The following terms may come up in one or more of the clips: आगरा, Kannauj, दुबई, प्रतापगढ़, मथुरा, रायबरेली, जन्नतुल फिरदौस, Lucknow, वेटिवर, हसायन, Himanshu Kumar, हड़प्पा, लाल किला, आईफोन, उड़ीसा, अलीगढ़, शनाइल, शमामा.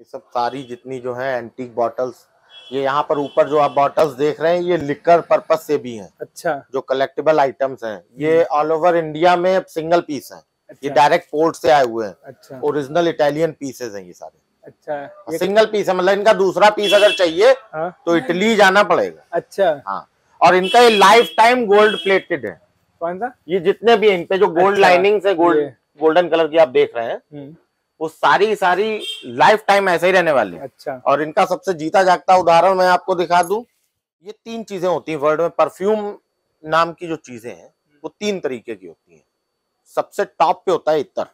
ये सब सारी जितनी जो है एंटीक बॉटल्स, ये यहाँ पर ऊपर जो आप बॉटल्स देख रहे हैं ये लिकर पर्पस से भी हैं। अच्छा, जो कलेक्टेबल आइटम्स हैं ये ऑल ओवर इंडिया में सिंगल पीस हैं। अच्छा। ये डायरेक्ट पोर्ट से आए हुए हैं। अच्छा। ओरिजिनल इटालियन पीसेज हैं ये सारे। अच्छा, सिंगल पीस है, मतलब इनका दूसरा पीस अगर चाहिए तो इटली जाना पड़ेगा। अच्छा हाँ, और इनका ये लाइफ टाइम गोल्ड प्लेटेड है। कौन सा? ये जितने भी इन पे जो गोल्ड लाइनिंग है, गोल्डन कलर की आप देख रहे हैं, वो सारी सारी लाइफ टाइम ऐसे ही रहने वाली है। अच्छा। और इनका सबसे जीता जागता उदाहरण मैं आपको दिखा दूं, ये तीन चीजें होती हैं वर्ल्ड में। परफ्यूम नाम की जो चीजें हैं वो तीन तरीके की होती हैं। सबसे टॉप पे होता है इतर,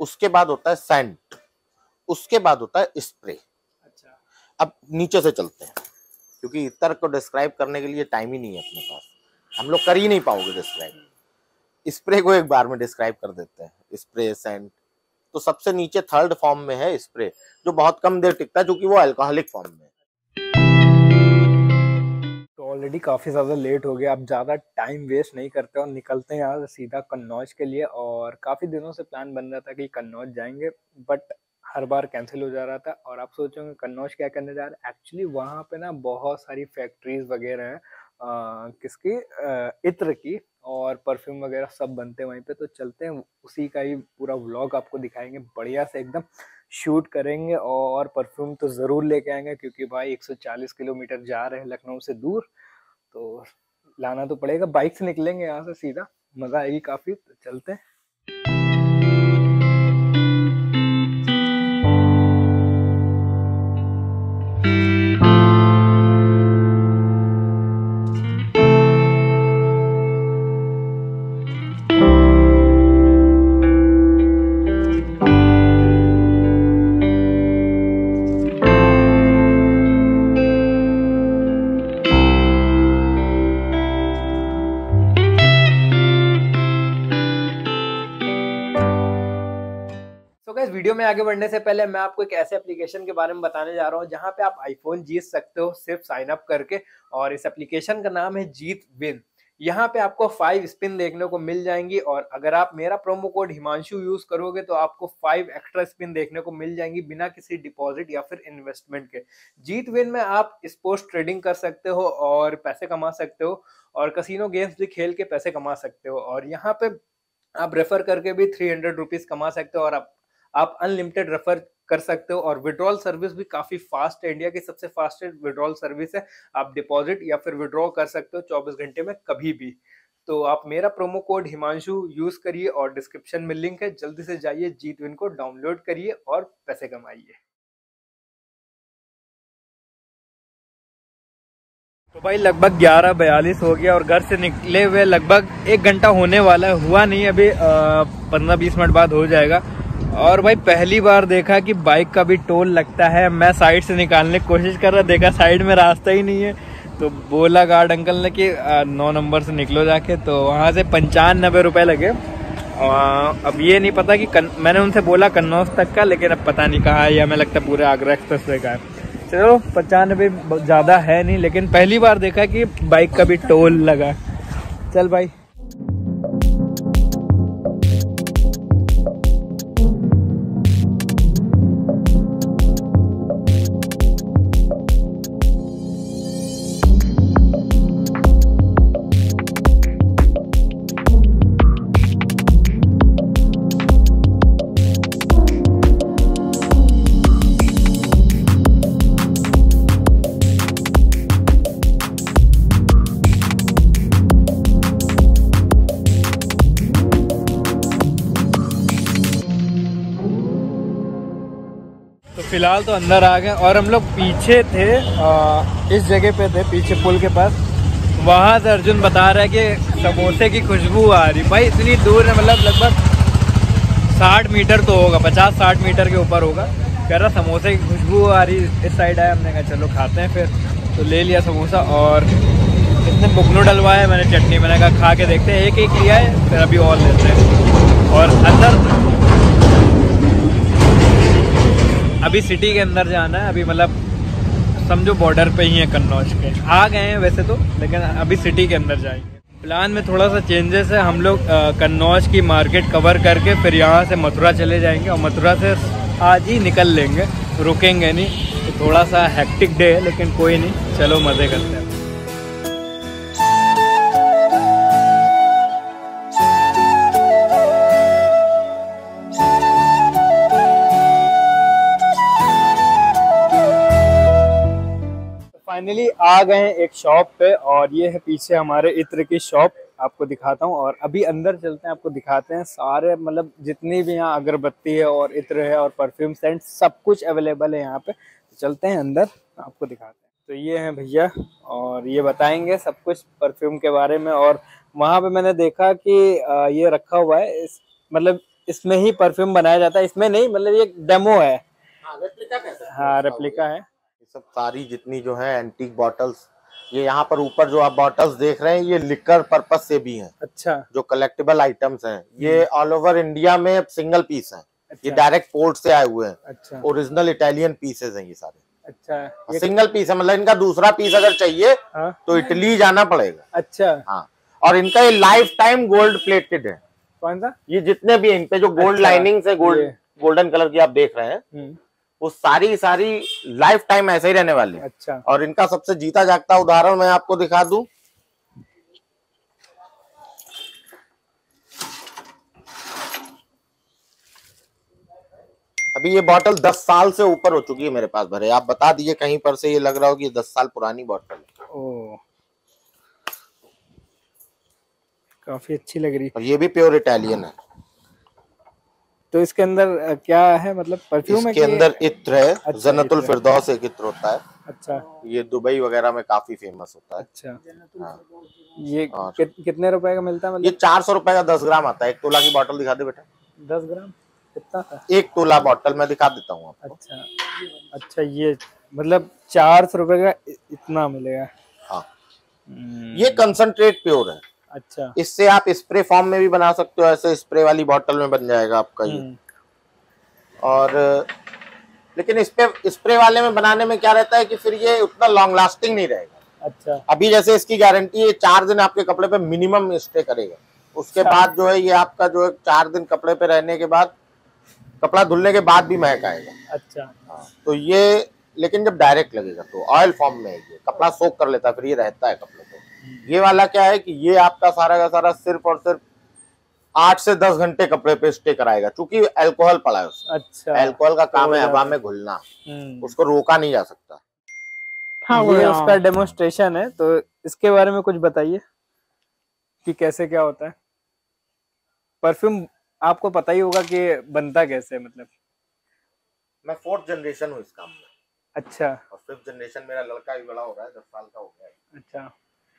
उसके बाद होता है सेंट, उसके बाद होता है स्प्रे। अच्छा। अब नीचे से चलते हैं क्योंकि इतर को डिस्क्राइब करने के लिए टाइम ही नहीं है अपने पास, हम लोग कर ही नहीं पाओगे डिस्क्राइब। स्प्रे को एक बार में डिस्क्राइब कर देते हैं, स्प्रे सेंट। तो सबसे नीचे थर्ड फॉर्म में है स्प्रे, जो बहुत कम देर टिकता है क्योंकि वो अल्कोहलिक फॉर्म में है। तो ऑलरेडी काफी ज्यादा लेट हो गया, अब ज्यादा टाइम वेस्ट नहीं करते और निकलते हैं यहाँ सीधा कन्नौज के लिए। और काफी दिनों से प्लान बन रहा था कि कन्नौज जाएंगे, बट हर बार कैंसिल हो जा रहा था। और आप सोचोगे कन्नौज क्या करने जा रहा है, एक्चुअली वहाँ पे ना बहुत सारी फैक्ट्रीज वगैरह हैं किसकी इत्र की, और परफ्यूम वगैरह सब बनते हैं वहीं पे। तो चलते हैं, उसी का ही पूरा व्लॉग आपको दिखाएंगे, बढ़िया से एकदम शूट करेंगे। और परफ्यूम तो ज़रूर लेके आएंगे क्योंकि भाई 140 किलोमीटर जा रहे हैं लखनऊ से दूर, तो लाना तो पड़ेगा। बाइक से निकलेंगे यहाँ से सीधा, मज़ा आएगी काफ़ी। तो चलते हैं। वीडियो में आगे बढ़ने से पहले मैं आपको एक ऐसे एप्लीकेशन के बारे में बताने जा रहा हूँ जहाँ पे आप आईफोन जीत सकते हो सिर्फ साइन अप करके। और इस एप्लीकेशन का नाम है जीत विन। यहाँ पे आपको 5 स्पिन देखने को मिल जाएंगी, और अगर आप मेरा प्रोमो कोड हिमांशु यूज करोगे तो आपको 5 एक्स्ट्रा स्पिन देखने को मिल जाएंगी बिना किसी डिपॉजिट या फिर इन्वेस्टमेंट के। जीत विन में आप स्पोर्ट्स ट्रेडिंग कर सकते हो और पैसे कमा सकते हो, और कसिनो गेम्स भी खेल के पैसे कमा सकते हो। और यहाँ पे आप रेफर करके भी 300 रुपीज कमा सकते हो, और आप अनलिमिटेड रेफर कर सकते हो। और विड्रॉल सर्विस भी काफ़ी फास्ट है, इंडिया की सबसे फास्टेस्ट विड्रॉल सर्विस है। आप डिपॉजिट या फिर विड्रॉ कर सकते हो 24 घंटे में कभी भी। तो आप मेरा प्रोमो कोड हिमांशु यूज़ करिए, और डिस्क्रिप्शन में लिंक है, जल्दी से जाइए जीत विन को डाउनलोड करिए और पैसे कमाइए। तो भाई लगभग 11:42 हो गया, और घर से निकले हुए लगभग 1 घंटा होने वाला है, हुआ नहीं अभी 15-20 मिनट बाद हो जाएगा। और भाई पहली बार देखा कि बाइक का भी टोल लगता है। मैं साइड से निकालने की कोशिश कर रहा, देखा साइड में रास्ता ही नहीं है, तो बोला गार्ड अंकल ने कि 9 नंबर से निकलो जाके। तो वहाँ से 95 रुपये लगे। अब ये नहीं पता कि मैंने उनसे बोला कन्नौज तक का, लेकिन अब पता नहीं कहाँ है, हमें लगता है पूरे आगरा एक्सप्रेसवे का है। चलो 95 ज़्यादा है नहीं, लेकिन पहली बार देखा कि बाइक का भी टोल लगा। चल भाई। फिलहाल तो अंदर आ गए, और हम लोग पीछे थे, इस जगह पे थे पीछे पुल के पास। वहाँ से अर्जुन बता रहा है कि समोसे की खुशबू आ रही। भाई इतनी दूर है, मतलब लगभग 60 मीटर तो होगा, 50-60 मीटर के ऊपर होगा। कह रहा समोसे की खुशबू आ रही, इस साइड आया। हमने कहा चलो खाते हैं फिर, तो ले लिया समोसा। और इसने बुकनू डलवाया, मैंने चटनी। मैंने कहा खा के देखते हैं, एक लिया है फिर अभी और लेते हैं। और अंदर अभी सिटी के अंदर जाना है, अभी मतलब समझो बॉर्डर पे ही है कन्नौज के। आ गए हैं वैसे तो, लेकिन अभी सिटी के अंदर जाएंगे। प्लान में थोड़ा सा चेंजेस है, हम लोग कन्नौज की मार्केट कवर करके फिर यहाँ से मथुरा चले जाएंगे, और मथुरा से आज ही निकल लेंगे, रुकेंगे नहीं। तो थोड़ा सा हेक्टिक डे है लेकिन कोई नहीं, चलो मज़े करते हैं। फाइनली आ गए हैं एक शॉप पे और ये है पीछे हमारे इत्र की शॉप, आपको दिखाता हूँ। और अभी अंदर चलते हैं, आपको दिखाते हैं सारे, मतलब जितनी भी यहाँ अगरबत्ती है और इत्र है और परफ्यूम सेंट सब कुछ अवेलेबल है यहाँ पे। तो चलते हैं अंदर, आपको दिखाते हैं। तो ये हैं भैया और ये बताएंगे सब कुछ परफ्यूम के बारे में। और वहाँ पे मैंने देखा कि ये रखा हुआ है, मतलब इसमें ही परफ्यूम बनाया जाता है, इसमें नहीं, मतलब ये डेमो है। हाँ, रेप्लिका है सब। सारी जितनी जो है एंटीक बॉटल्स, ये यहाँ पर ऊपर जो आप बॉटल्स देख रहे हैं ये लिकर पर्पस से भी हैं। अच्छा, जो कलेक्टेबल आइटम्स हैं ये ऑल ओवर इंडिया में सिंगल पीस हैं। अच्छा। ये डायरेक्ट पोर्ट से आए हुए हैं। अच्छा। ओरिजिनल इटालियन पीसेज हैं ये सारे। अच्छा, सिंगल पीस है, मतलब इनका दूसरा पीस अगर चाहिए तो इटली जाना पड़ेगा। अच्छा, हाँ। और इनका ये लाइफ टाइम गोल्ड प्लेटेड है। कौन सा? ये जितने भी इनपे जो गोल्ड लाइनिंग है, गोल्डन कलर की आप देख रहे हैं, वो सारी सारी लाइफ टाइम ऐसे ही रहने वाली। अच्छा। और इनका सबसे जीता जागता उदाहरण मैं आपको दिखा दूं, अभी ये बॉटल 10 साल से ऊपर हो चुकी है मेरे पास भरे। आप बता दीजिए कहीं पर से ये लग रहा हो कि 10 साल पुरानी बॉटल है। ओ, काफी अच्छी लग रही है। और ये भी प्योर इटालियन है। तो इसके अंदर क्या है, मतलब परफ्यूम है? इसके अंदर इत्र है। अच्छा, जन्नतुल फिरदौस एक इत्र होता है। अच्छा, ये दुबई वगैरह में काफी फेमस होता है। अच्छा, हाँ। ये कितने रुपए का मिलता है? मतलब ये 400 रुपए का 10 ग्राम आता है। 1 तोला की बोतल दिखा दे बेटा। 10 ग्राम कितना था? 1 तोला बोतल मैं दिखा देता हूँ आपको। अच्छा अच्छा, ये मतलब 400 रुपए का इतना मिलेगा। हाँ, ये कंसंट्रेट प्योर है। अच्छा, इससे आप स्प्रे फॉर्म में भी बना सकते हो, ऐसे स्प्रे वाली बोतल में बन जाएगा आपका ये। और लेकिन स्प्रे वाले में बनाने में क्या रहता है कि फिर ये उतना लॉन्ग लास्टिंग नहीं रहेगा। अच्छा, अभी जैसे इसकी गारंटी है 4 दिन आपके कपड़े पे मिनिमम स्टे करेगा, उसके बाद जो है ये आपका जो है 4 दिन कपड़े पे रहने के बाद, कपड़ा धुलने के बाद भी महक आएगा। अच्छा, हाँ। तो ये लेकिन जब डायरेक्ट लगेगा तो ऑयल फॉर्म में ये कपड़ा सोख कर लेता है, फिर ये रहता है कपड़े पे। ये वाला क्या है कि ये आपका सारा का सारा सिर्फ और सिर्फ 8 से 10 घंटे कपड़े पे स्टे कराएगा, क्योंकि अल्कोहल पड़ा है उसमें। अच्छा, अल्कोहल का काम है हवा में घुलना, उसको रोका नहीं जा सकता। हाँ, ये उसका डेमोन्स्ट्रेशन है। तो इसके बारे में कुछ बताइए कि कैसे क्या होता है परफ्यूम, आपको पता ही होगा कि बनता कैसे। मतलब मैं 4th जनरेशन हूँ इस काम में। अच्छा, और 5th जनरेशन मेरा लड़का भी बड़ा हो रहा है, 10 साल का हो गया है। अच्छा,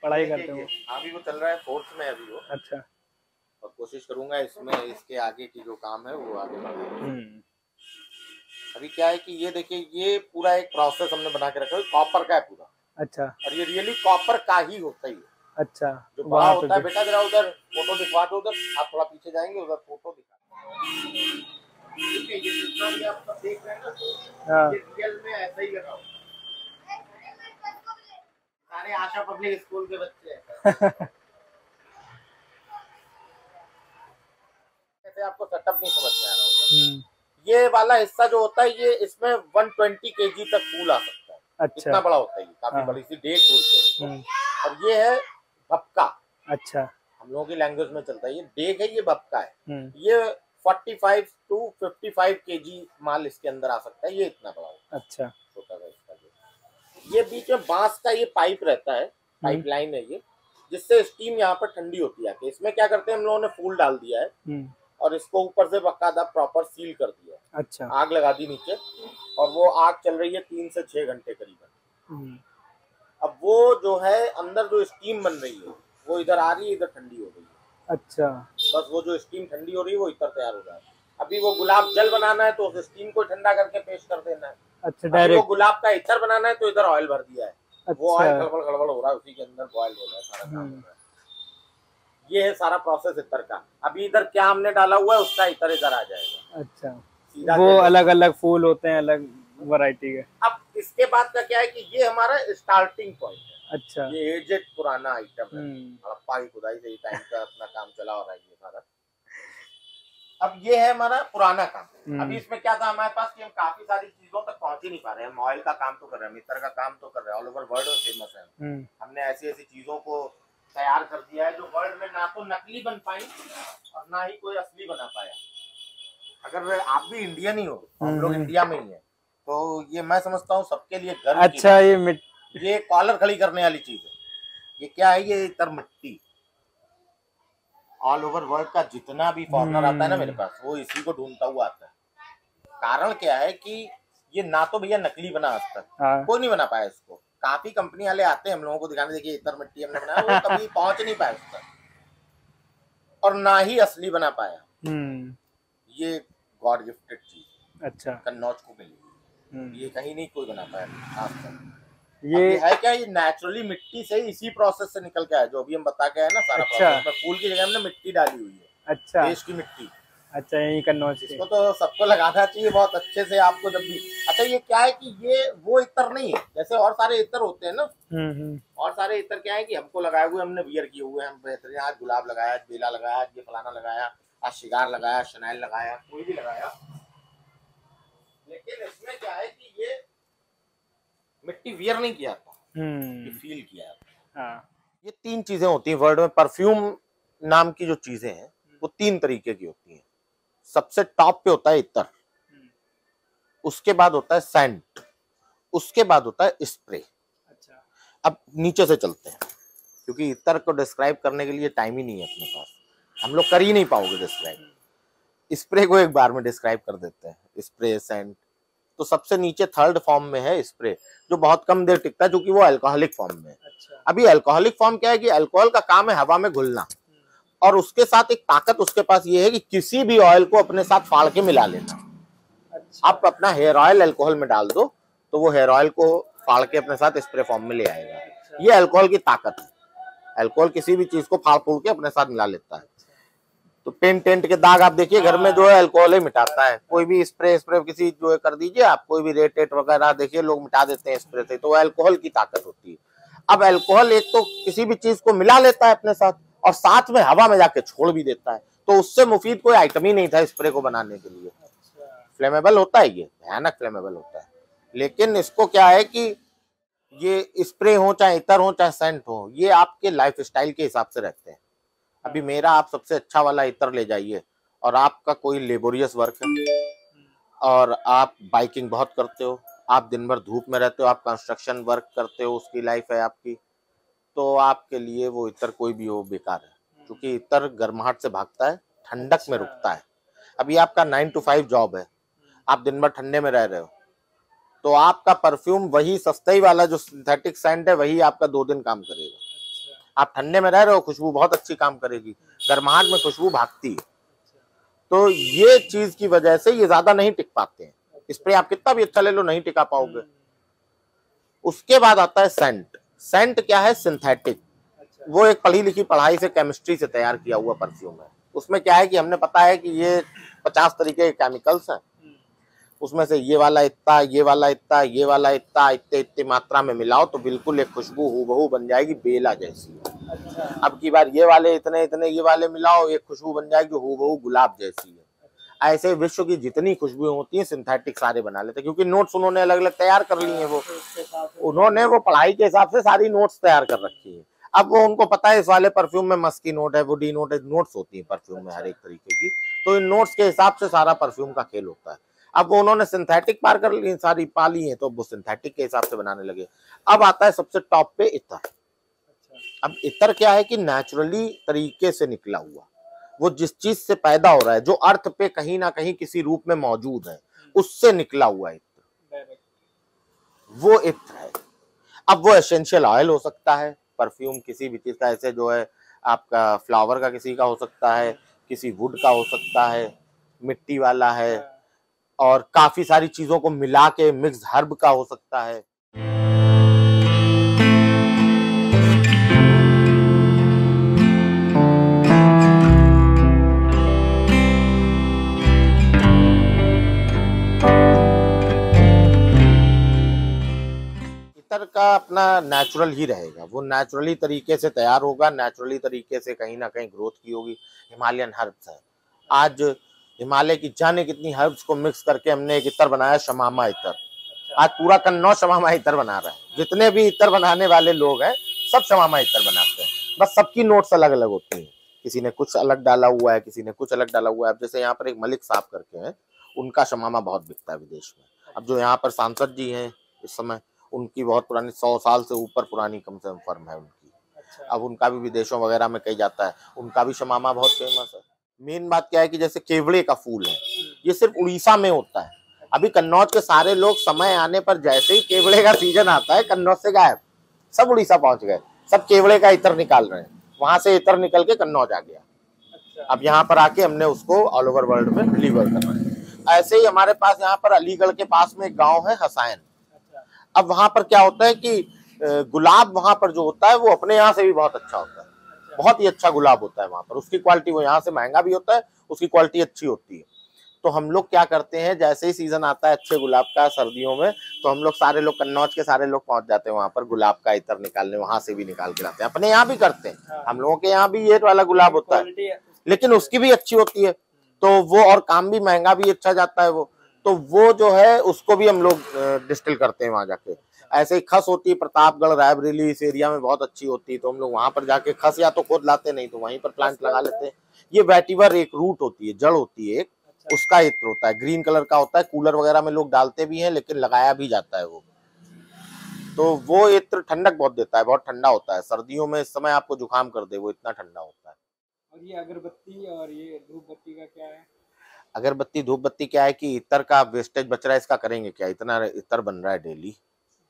पढ़ाई करते हो? अभी वो चल रहा है 4th में अभी वो। अच्छा, और कोशिश करूंगा इसमें इसके आगे की जो काम है वो आगे बढ़ाऊंगा। अभी क्या है कि ये देखिए, ये पूरा एक प्रोसेस हमने बना के रखा है, कॉपर का है पूरा। अच्छा, और ये रियली कॉपर का ही होता है। अच्छा, जो बड़ा होता है बेटा, जरा उधर फोटो दिखवा दो, उधर आप थोड़ा पीछे जाएंगे, उधर फोटो दिखा। रियल में ऐसा ही लगा, सारे आशा पब्लिक स्कूल के बच्चे हैं। आपको सेटअप नहीं समझ में आ रहा होगा। ये वाला हिस्सा जो होता है ये, इसमें 120 केजी तक फूल आ सकता है। अच्छा, इतना बड़ा होता है, काफी बड़ी सी डेग बोलते हैं। और ये है भपका। अच्छा, हम लोगों की लैंग्वेज में चलता है, ये डेग है, ये भपका है। ये 45 टू 55 केजी माल इसके अंदर आ सकता है, ये इतना बड़ा होता है। अच्छा, छोटा सा इसका। ये बीच में बांस का ये पाइप रहता है, पाइपलाइन है ये, जिससे स्टीम यहाँ पर ठंडी होती है। इसमें क्या करते हैं हम लोगों ने, फूल डाल दिया है और इसको ऊपर से बकायदा प्रॉपर सील कर दिया। अच्छा, आग लगा दी नीचे, और वो आग चल रही है 3 से 6 घंटे करीबन। अब वो जो है अंदर जो स्टीम बन रही है वो इधर आ रही है, इधर ठंडी हो रही है। अच्छा, बस वो जो स्टीम ठंडी हो रही है वो इधर तैयार हो रहा है। अभी वो गुलाब जल बनाना है तो उस स्टीम को ठंडा करके पेश कर देना है। अच्छा, डायरेक्ट। वो गुलाब का इधर बनाना है तो इधर ऑयल भर दिया है, वो ऑयल गड़बड़ गड़बड़ हो रहा है, उसी के अंदर बॉयल हो रहा है, सारा काम हो रहा है। ये है सारा प्रोसेस इतर का। अभी इधर क्या हमने डाला हुआ है उसका इतर इधर आ जाएगा। अच्छा, वो अलग अलग फूल होते हैं, अलग वैरायटी के। अब इसके बाद का क्या है कि ये हमारा स्टार्टिंग पॉइंट है। अच्छा, ये एजेड पुराना आइटम है, हड़प्पा की खुदाई से ये टाइम का अपना काम चला हो रहा है ये सारा। अब ये है हमारा पुराना काम। अभी इसमें क्या था हमारे पास कि हम काफी सारी चीजों तक पहुंच ही नहीं पा रहे हैं। मॉयल का काम तो कर रहे हैं, मित्र का काम तो कर रहे हैं, ऑल ओवर वर्ल्ड फेमस है। हमने ऐसी ऐसी चीजों को तैयार कर दिया है जो वर्ल्ड में ना तो नकली बन पाई और ना ही कोई असली बना पाया। अगर आप भी इंडियन ही हो, हम लोग इंडिया में ही है, तो ये मैं समझता हूँ सबके लिए गर्व। अच्छा, ये कॉलर खड़ी करने वाली चीज है। ये क्या है? ये तर मिट्टी। ऑल ओवर वर्ल्ड का जितना भी फॉरनर आता है ना मेरे पास, वो इसी को ढूंढता हुआ आता है। कारण क्या है कि ये ना तो भैया नकली बना, आज तक कोई नहीं बना पाया इसको। काफी कंपनी वाले आते हैं हम लोगों को दिखाने, देखिए इतर मिट्टी हमने बनाया, वो कभी पहुंच नहीं पाया उस तक, और ना ही असली बना पाया। ये गॉड गिफ्टेड चीज अच्छा कन्नौज को मिली, ये कहीं नहीं कोई बना पाया आज तक। ये है क्या? ये नेचुरली मिट्टी से इसी प्रोसेस से निकल के आया जो अभी हम बता के आए ना सारा। अच्छा। फूल की जगह हमने मिट्टी डाली हुई है। अच्छा, देश की मिट्टी। अच्छा, यही कन्नौज। इसको तो सबको लगाना चाहिए बहुत अच्छे से आपको जब भी। अच्छा, ये क्या है कि ये वो इतर नहीं है जैसे और सारे इतर होते हैं ना। और सारे इतर क्या है कि हमको लगाए हुए, हमने वियर किए हुए, हम बेहतरीन। आज गुलाब लगाया, आज बेला लगाया, आज ये फलाना लगाया, आज शिगार लगाया, शनाइल लगाया, कोई भी लगाया। लेकिन इसमें क्या है कि ये मिट्टी वियर नहीं किया था, फील किया था। ये तीन चीजें होती हैं वर्ल्ड में। परफ्यूम नाम की जो चीजें हैं वो तीन तरीके की होती हैं। सबसे टॉप पे होता है इतर, उसके बाद होता है सेंट, उसके बाद होता है स्प्रे। अच्छा। अब नीचे से चलते हैं क्योंकि इतर को डिस्क्राइब करने के लिए टाइम ही नहीं है अपने पास। हम लोग कर ही नहीं पाओगे डिस्क्राइब। स्प्रे को एक बार में डिस्क्राइब कर देते हैं, स्प्रे सेंट। तो सबसे नीचे थर्ड फॉर्म में है स्प्रे, जो बहुत कम देर टिकता है क्योंकि वो अल्कोहलिक फॉर्म में है। अच्छा। अभी अल्कोहलिक फॉर्म क्या है कि अल्कोहल का काम है हवा में घुलना, और उसके साथ एक ताकत उसके पास ये है कि किसी भी ऑयल को अपने साथ फाड़ के मिला लेना। अच्छा। आप अपना हेयर ऑयल अल्कोहल में डाल दो तो वो हेयर ऑयल को फाड़ के अपने साथ स्प्रे फॉर्म में ले आएगा। अच्छा। ये अल्कोहल की ताकत है। अल्कोहल किसी भी चीज को फाड़ फूल के अपने साथ मिला लेता है। तो पेंट के दाग आप देखिए घर में जो है अल्कोहल ही मिटाता है। कोई भी स्प्रे किसी जो है कर दीजिए आप, कोई भी रेट वगैरह देखिए लोग मिटा देते हैं स्प्रे से, तो वो अल्कोहल की ताकत होती है। अब अल्कोहल एक तो किसी भी चीज को मिला लेता है अपने साथ और साथ में हवा में जाके छोड़ भी देता है, तो उससे मुफीद कोई आइटम ही नहीं था स्प्रे को बनाने के लिए। फ्लेमेबल होता है, ये भयानक फ्लेमेबल होता है। लेकिन इसको क्या है कि ये स्प्रे हो चाहे इतर हो चाहे सेंट हो, ये आपके लाइफ स्टाइल के हिसाब से रहते हैं। अभी मेरा आप सबसे अच्छा वाला इतर ले जाइए, और आपका कोई लेबोरियस वर्क है और आप बाइकिंग बहुत करते हो, आप दिन भर धूप में रहते हो, आप कंस्ट्रक्शन वर्क करते हो, उसकी लाइफ है आपकी, तो आपके लिए वो इतर कोई भी हो बेकार है। क्योंकि इतर गर्माहट से भागता है, ठंडक में रुकता है। अभी आपका 9 to 5 जॉब है, आप दिन भर ठंडे में रह रहे हो, तो आपका परफ्यूम वही सस्ते वाला जो सिंथेटिक सेंट है वही आपका 2 दिन काम करेगा। आप ठंडे में रह रहे हो, खुशबू बहुत अच्छी काम करेगी, गर्माहट में खुशबू भागती है। तो ये चीज की वजह से ये ज्यादा नहीं टिक पाते हैं। स्प्रे आप कितना भी अच्छा ले लो नहीं टिका पाओगे। उसके बाद आता है सेंट। सेंट क्या है? सिंथेटिक। वो एक पढ़ी लिखी पढ़ाई से केमिस्ट्री से तैयार किया हुआ परफ्यूम है। उसमें क्या है कि हमने पता है कि ये 50 तरीके के केमिकल्स हैं, उसमें से ये वाला इतना, ये वाला इतना, ये वाला इतना, इतने इतनी मात्रा में मिलाओ तो बिल्कुल एक खुशबू हूबहू बन जाएगी बेला जैसी। अच्छा। अब की बार ये वाले इतने इतने ये वाले मिलाओ, एक खुशबू बन जाएगी हूबहू गुलाब जैसी है। अच्छा। ऐसे विश्व की जितनी खुशबुएं होती हैं सिंथेटिक सारे बना लेते हैं, क्योंकि नोट्स उन्होंने अलग अलग तैयार कर लिए हैं। वो उन्होंने वो पढ़ाई के हिसाब से सारी नोट्स तैयार कर रखी है। अब वो उनको पता है इस वाले परफ्यूम में मस्की नोट है, वो डी नोट है, नोट्स होती है परफ्यूम में हर एक तरीके की, तो इन नोट्स के हिसाब से सारा परफ्यूम का खेल होता है। अब वो उन्होंने सिंथेटिक पार कर ली सारी पाली है, तो वो सिंथेटिक के हिसाब से बनाने लगे। अब आता है सबसे टॉप पे इतर। अच्छा। अब इतर क्या है कि नेचुरली तरीके से निकला हुआ, वो जिस चीज से पैदा हो रहा है, जो अर्थ पे कहीं ना कहीं किसी रूप में मौजूद है, उससे निकला हुआ इतर, वो इतर है। अब वो एसेंशियल ऑयल हो सकता है, परफ्यूम किसी भी चीज का, ऐसे जो है आपका फ्लावर का किसी का हो सकता है, किसी वुड का हो सकता है, मिट्टी वाला है, और काफी सारी चीजों को मिला के मिक्स हर्ब का हो सकता है। इतर का अपना नेचुरल ही रहेगा, वो नेचुरली तरीके से तैयार होगा, नेचुरली तरीके से कहीं ना कहीं ग्रोथ की होगी। हिमालयन हर्ब्स है, आज हिमालय की जाने कितनी हर्ब्स को मिक्स करके हमने एक इतर बनाया, शमामा इतर। आज पूरा कन्नौज शमामा इतर बना रहा है। जितने भी इतर बनाने वाले लोग हैं सब शमामा इतर बनाते हैं, बस सबकी नोट्स अलग अलग होती है, किसी ने कुछ अलग डाला हुआ है, किसी ने कुछ अलग डाला हुआ है। अब जैसे यहाँ पर एक मलिक साहब करके हैं, उनका शमामा बहुत बिकता है विदेश में। अब जो यहाँ पर सांसद जी हैं इस समय, उनकी बहुत पुरानी 100 साल से ऊपर पुरानी कम से कम फर्म है उनकी। अब उनका भी विदेशों वगैरह में कहीं जाता है, उनका भी शमामा बहुत फेमस है। मेन बात क्या है कि जैसे केवड़े का फूल है, ये सिर्फ उड़ीसा में होता है। अभी कन्नौज के सारे लोग समय आने पर जैसे ही केवड़े का सीजन आता है कन्नौज से गायब, सब उड़ीसा पहुंच गए, सब केवड़े का इतर निकाल रहे हैं। वहां से इतर निकल के कन्नौज आ गया। अब यहाँ पर आके हमने उसको ऑल ओवर वर्ल्ड में डिलीवर करना है। ऐसे ही हमारे पास यहाँ पर अलीगढ़ के पास में एक गाँव है हसायन। अब वहाँ पर क्या होता है कि गुलाब वहाँ पर जो होता है वो अपने यहाँ से भी बहुत अच्छा होता है, बहुत ही अच्छा गुलाब होता है वहाँ पर। उसकी क्वालिटी वो यहाँ से महंगा भी होता है, उसकी क्वालिटी अच्छी होती है। तो हम लोग क्या करते हैं, जैसे ही सीजन आता है अच्छे गुलाब का सर्दियों में, तो हम लोग सारे लोग कन्नौज के सारे लोग पहुँच जाते हैं वहाँ पर गुलाब का इतर निकालने। वहाँ से भी निकाल के लाते हैं, अपने यहाँ भी करते हैं। हम लोगों के यहाँ भी ये वाला गुलाब होता है, लेकिन उसकी भी अच्छी होती है, तो वो और काम भी महंगा भी अच्छा जाता है वो, तो वो जो है उसको भी हम लोग डिस्टिल करते हैं वहाँ जाके। ऐसे ही खस होती है प्रतापगढ़ रायबरेली इस एरिया में बहुत अच्छी होती है, तो हम लोग वहाँ पर जाके खस या तो खोद लाते, नहीं तो वहीं पर प्लांट लगा लेते हैं। ये वेटिवर एक रूट होती है, जड़ होती है एक, उसका इत्र होता है, ग्रीन कलर का होता है। कूलर वगैरह में लोग डालते भी हैं, लेकिन लगाया भी जाता है वो। तो वो इत्र ठंडक बहुत देता है, बहुत ठंडा होता है। सर्दियों में इस समय आपको जुकाम कर दे, वो इतना ठंडा होता है। और ये अगरबत्ती और ये धूप बत्ती का क्या है? अगरबत्ती धूप बत्ती क्या है कि इतर का वेस्टेज बच रहा है, इसका करेंगे क्या? इतना इतर बन रहा है डेली,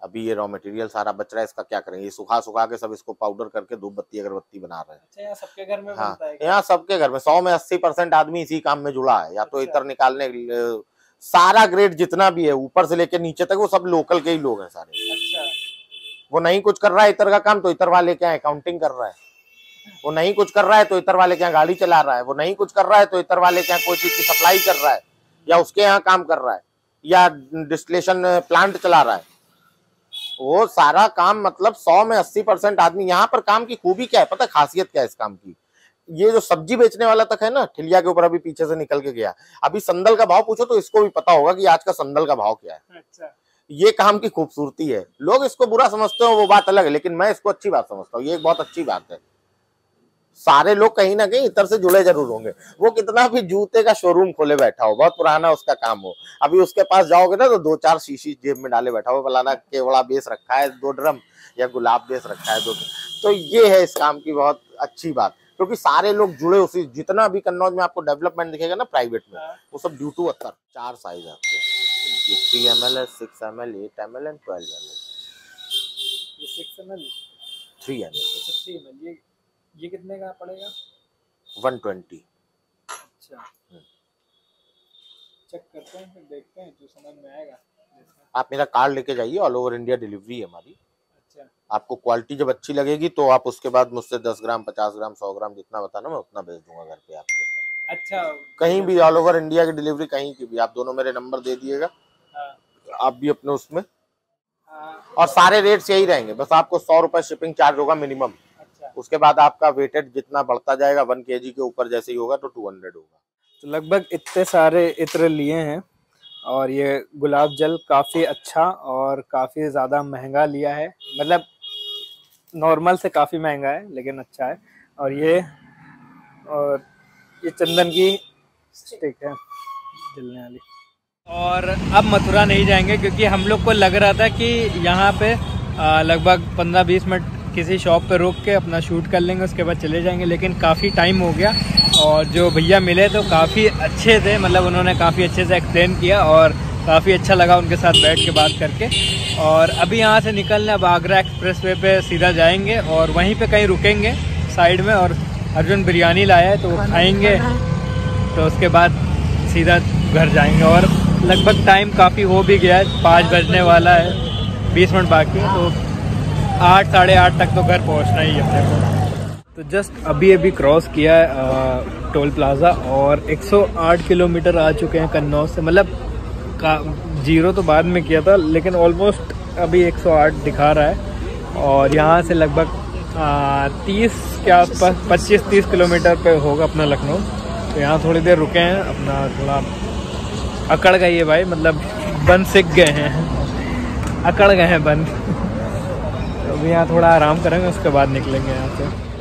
अभी ये रॉ मटेरियल सारा बच रहा है, इसका क्या करेंगे? सुखा के सब इसको पाउडर करके धूप बत्ती अगरबत्ती बना रहे हैं। अच्छा, यहाँ सबके घर में बनता है? यहाँ सबके घर में 100 में 80% आदमी इसी काम में जुड़ा है, या तो इतर निकालने। सारा ग्रेड जितना भी है ऊपर से लेके नीचे तक वो सब लोकल के ही लोग हैं सारे। अच्छा। वो नहीं कुछ कर रहा है इतर का काम तो इतर वाले के यहाँ अकाउंटिंग कर रहा है, वो नहीं कुछ कर रहा है तो इतर वाले के यहाँ गाड़ी चला रहा है, वो नहीं कुछ कर रहा है तो इतर वाले के यहाँ कोई चीज की सप्लाई कर रहा है, या उसके यहाँ काम कर रहा है, या डिस्टिलेशन प्लांट चला रहा है। वो सारा काम मतलब 100 में 80% आदमी। यहाँ पर काम की खूबी क्या है पता, खासियत क्या है इस काम की? ये जो सब्जी बेचने वाला तक है ना ठिलिया के ऊपर, अभी पीछे से निकल के गया, अभी संदल का भाव पूछो तो इसको भी पता होगा कि आज का संदल का भाव क्या है। अच्छा। ये काम की खूबसूरती है। लोग इसको बुरा समझते हो वो बात अलग है, लेकिन मैं इसको अच्छी बात समझता हूँ। ये एक बहुत अच्छी बात है। सारे लोग कहीं ना कहीं इतर से जुड़े जरूर होंगे। वो कितना भी जूते का शोरूम खोले बैठा हो, बहुत पुराना उसका काम हो, अभी उसके पास जाओगे ना तो 2-4 शीशी जेब में डाले बैठा हो, फलाना केवड़ा बेस रखा है 2 ड्रम, या गुलाब बेस रखा है 2 ड्रम। तो ये है इस काम की बहुत अच्छी बात, क्योंकि सारे लोग जुड़े उसी। जितना भी कन्नौज में आपको डेवलपमेंट दिखेगा ना प्राइवेट में, वो सब ड्यू टू अतर। 4 साइज आपके, 3 ml है, 6 ml, 8 ml and 12 ml, 3 ml। ये कितने का पड़ेगा? 120। अच्छा, चेक करते हैं फिर देखते हैं जो समझ में आएगा। आप मेरा कार्ड लेके जाइए, ऑल ओवर इंडिया डिलीवरी है हमारी। अच्छा। आपको क्वालिटी जब अच्छी लगेगी तो आप उसके बाद मुझसे 10 ग्राम, 50 ग्राम, 100 ग्राम जितना बताना मैं उतना भेज दूंगा घर पे आपके। अच्छा। कहीं भी ऑल ओवर इंडिया की डिलीवरी, कहीं की भी। आप दोनों मेरे नंबर दे दिएगा, आप भी अपने उसमें। और सारे रेट्स यही रहेंगे, बस आपको 100 रुपये शिपिंग चार्ज होगा मिनिमम। उसके बाद आपका वेटेड जितना बढ़ता जाएगा, 1 kg के ऊपर जैसे ही होगा तो 200 होगा। तो लगभग इतने सारे इत्र लिए हैं, और ये गुलाब जल काफ़ी अच्छा और काफ़ी ज़्यादा महंगा लिया है, मतलब नॉर्मल से काफ़ी महंगा है लेकिन अच्छा है। और ये चंदन की स्टिक है जलने वाली। और अब मथुरा नहीं जाएंगे, क्योंकि हम लोग को लग रहा था कि यहाँ पे लगभग 15-20 मिनट किसी शॉप पर रोक के अपना शूट कर लेंगे, उसके बाद चले जाएंगे, लेकिन काफ़ी टाइम हो गया। और जो भैया मिले तो काफ़ी अच्छे थे, मतलब उन्होंने काफ़ी अच्छे से एक्सप्लेन किया और काफ़ी अच्छा लगा उनके साथ बैठ के बात करके। और अभी यहाँ से निकलना, अब आगरा एक्सप्रेसवे पे सीधा जाएंगे और वहीं पे कहीं रुकेंगे साइड में। और अर्जुन बिरयानी लाया है तो वो खाएँगे, तो उसके बाद सीधा घर जाएँगे। और लगभग टाइम काफ़ी हो भी गया है, 5 बजने वाला है, 20 मिनट बाकी है, तो 8, 8:30 तक तो घर पहुंचना ही है। तो जस्ट अभी क्रॉस किया है टोल प्लाज़ा, और 108 किलोमीटर आ चुके हैं कन्नौज से। मतलब का जीरो तो बाद में किया था, लेकिन ऑलमोस्ट अभी 108 दिखा रहा है। और यहाँ से लगभग 30 के आसपास, 25-30 किलोमीटर पे होगा अपना लखनऊ। तो यहाँ थोड़ी देर रुके हैं, अपना थोड़ा अकड़ गई है भाई, मतलब बन सीख गए हैं, अकड़ गए हैं बन। तो अभी यहाँ थोड़ा आराम करेंगे, उसके बाद निकलेंगे यहाँ से।